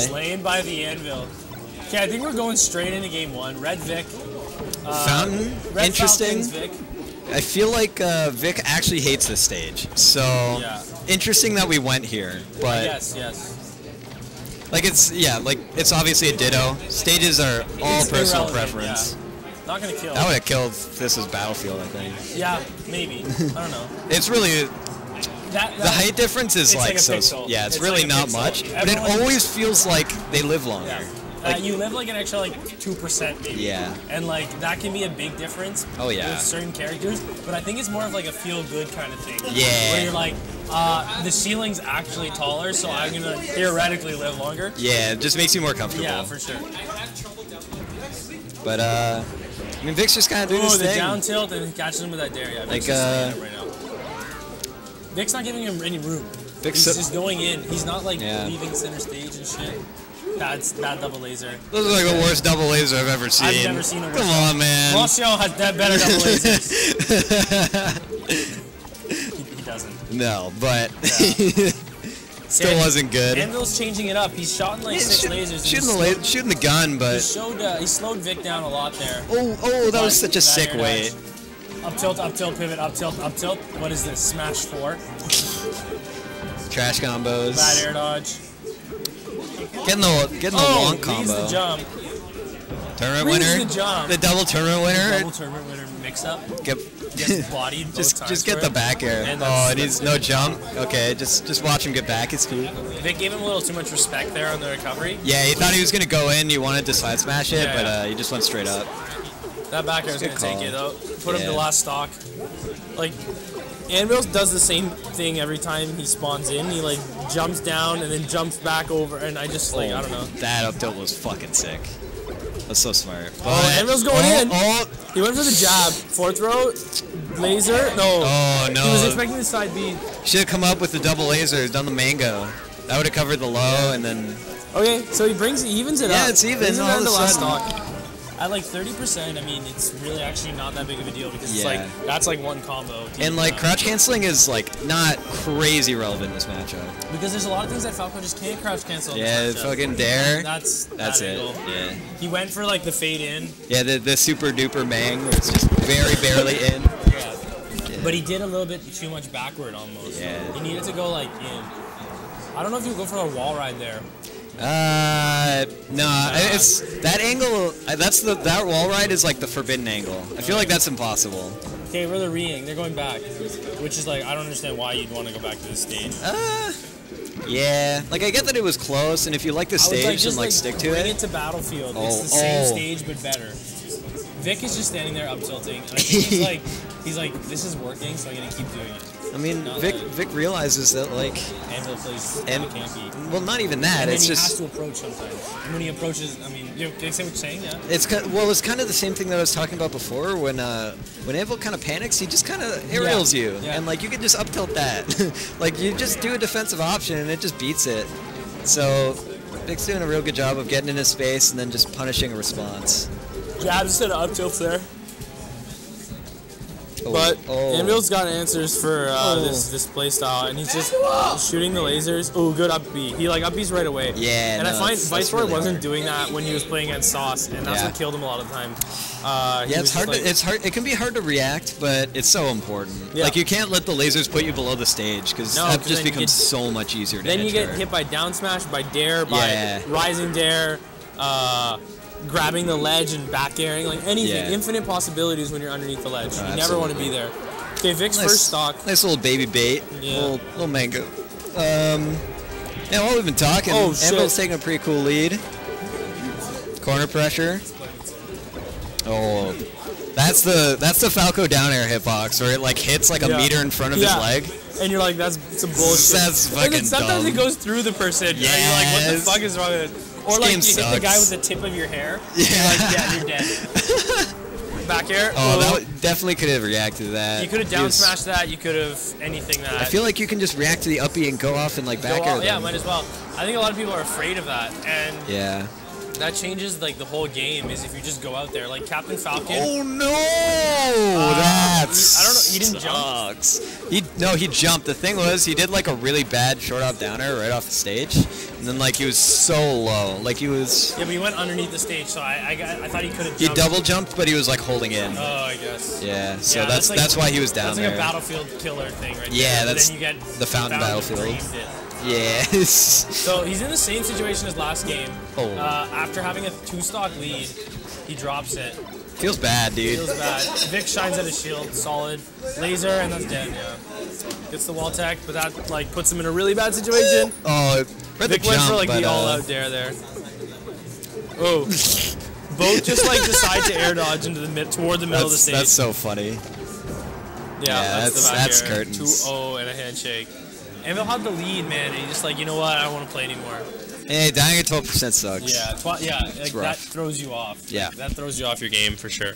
Slain by the Anvil. Okay, I think we're going straight into game one. Red Vik. Fountain? Red interesting. Falcon's Vik. I feel like Vik actually hates this stage. So, yeah. Interesting that we went here, but... Yes. Like, it's, yeah, like, it's obviously a ditto. Stages are all personal preference. Yeah. Not gonna kill. That would have killed if this was Battlefield, I think. Yeah, maybe. I don't know. It's really... The height difference is like so. Pixel. Yeah, it's really like not much, but it always feels like they live longer. Yeah. Like, you live like an extra like 2% maybe. Yeah. And like that can be a big difference. Oh yeah. With certain characters, but I think it's more of like a feel good kind of thing. Yeah. Where you're like, the ceiling's actually taller, so yeah. I'm gonna theoretically live longer. Yeah, it just makes you more comfortable. Yeah, for sure. But I mean, Vik's just kind of doing this thing. Oh, the down tilt and catches him with that dare. Yeah, Vik's just right now. Vik's not giving him any room. He's just going in. He's not like leaving center stage and shit. That's that double laser. This is like the worst double laser I've ever seen. I've never seen a worse. Come on, man. Rossio has that better double lasers. he doesn't. No, but yeah. Still wasn't good. Anvil's changing it up. He's shot in like six lasers. Shooting the gun, but he slowed Vik down a lot there. Oh, that was such a sick wait. Up tilt, pivot, up tilt. What is this? Smash 4. Trash combos. Bad air dodge. Getting the long combo. The jump. Tournament winner. The double tournament winner. The double tournament winner mix up. Gets bodied both times. Just get the back air. Oh, it needs no jump. Okay, just watch him get back. It's cool. They gave him a little too much respect there on the recovery. Yeah, he thought he was gonna go in. He wanted to slide smash it, but he just went straight up. That back air is going to take it, though. Put him to last stock. Like, Anvil does the same thing every time he spawns in. He, like, jumps down and then jumps back over, and I just, like, I don't know. That up tilt was fucking sick. That's so smart. But Anvil's going in. He went for the jab. Fourth row, laser. No. Oh, no. He was expecting the side B. Should have come up with the double laser, done the mango. That would have covered the low, and then... Okay, so he evens it up. Yeah, it's even. He evens it to last stock. At like 30%, I mean, it's really actually not that big of a deal because it's like, that's like one combo. And like, crouch canceling is like not crazy relevant in this matchup. Because there's a lot of things that Falco just can't crouch cancel. Yeah, fucking dare. That's it. Yeah. He went for like the fade in. Yeah, the super duper mang where it's just very barely in. Yeah. But he did a little bit too much backward almost. Yeah. He needed to go like in. I don't know if you go for a wall ride there. No, it's that angle. That wall ride is like the forbidden angle. I feel like that's impossible. Okay, we're re-ing. They're going back, which is like I don't understand why you'd want to go back to this stage. Yeah, like I get that it was close, and if you like the stage and like stick to it. Bring it to Battlefield. It's the same stage but better. Vik is just standing there up tilting, and I think he's like, this is working, so I'm gonna keep doing it. I mean, Vik realizes that, like... Anvil plays campy. Well, not even that, it's just... he has to approach sometimes. When he approaches, I mean, do you understand what you're saying? Yeah. It's kind of, well, it's kind of the same thing that I was talking about before. When Anvil kind of panics, he just kind of aerials you. Yeah. And, like, you can just up tilt that. like, you just do a defensive option, and it just beats it. So, Vik's doing a real good job of getting into space and then just punishing a response. Yeah, I just did an up tilt there. But Anvil's got answers for this playstyle, and he's just shooting the lasers. Oh, good up B. He like up B's right away. Yeah. And I find Viceroy really wasn't doing that when he was playing against Sauce, and that's what killed him a lot of the time. Yeah, it's hard. Like, it's hard. It can be hard to react, but it's so important. Yeah. Like you can't let the lasers put you below the stage because that just becomes so much easier. Then you get hit by down smash, by dare, by rising dare. Grabbing the ledge and back airing, like anything, infinite possibilities when you're underneath the ledge. You never want to be there. Okay, Vik's first stock. Nice little baby bait. Yeah. Little mango. Yeah, while we've been talking, Anvil's taking a pretty cool lead. Corner pressure. Oh, that's the Falco down air hitbox where it like hits like a meter in front of his leg. And you're like, that's some bullshit. That's fucking dumb. Sometimes it goes through the person. Yeah. You're like, what the fuck is wrong with it? Or like you hit the guy with the tip of your hair. Yeah. You're like, yeah, you're dead. Back air. Oh, that definitely could have reacted to that. You could have down smashed that. You could have anything that. I feel like you can just react to the uppie and go off and like back air. Yeah, might as well. I think a lot of people are afraid of that, and that changes like the whole game. Is if you just go out there like Captain Falcon. Oh no! That's. I don't know. He didn't jump. He jumped. The thing was, he did like a really bad short out downer right off the stage. And then like he was so low, like he was. Yeah, but he went underneath the stage, so I thought he could have. He double jumped, but he was like holding in. Oh, I guess. Yeah, so yeah, that's why he was down there. That's like a Battlefield killer thing, right? Yeah, there. That's and then you get the fountain Battlefield. Yes. So he's in the same situation as last game. Oh. After having a 2-stock lead, he drops it. Feels bad, dude. Feels bad. Vik shines at his shield, solid. Laser, and that's dead, yeah. Gets the wall tech, but that, like, puts him in a really bad situation. Oh, Vik went for, like, the all-out dare there. Oh. Both just, like, decide to air dodge into the toward the middle of the stage. That's so funny. Yeah that's the back air. 2-0 and a handshake. Anvil had the lead, man, and he's just like, you know what, I don't want to play anymore. Hey, dying at 12% sucks. Yeah, that throws you off. Yeah. That throws you off your game for sure.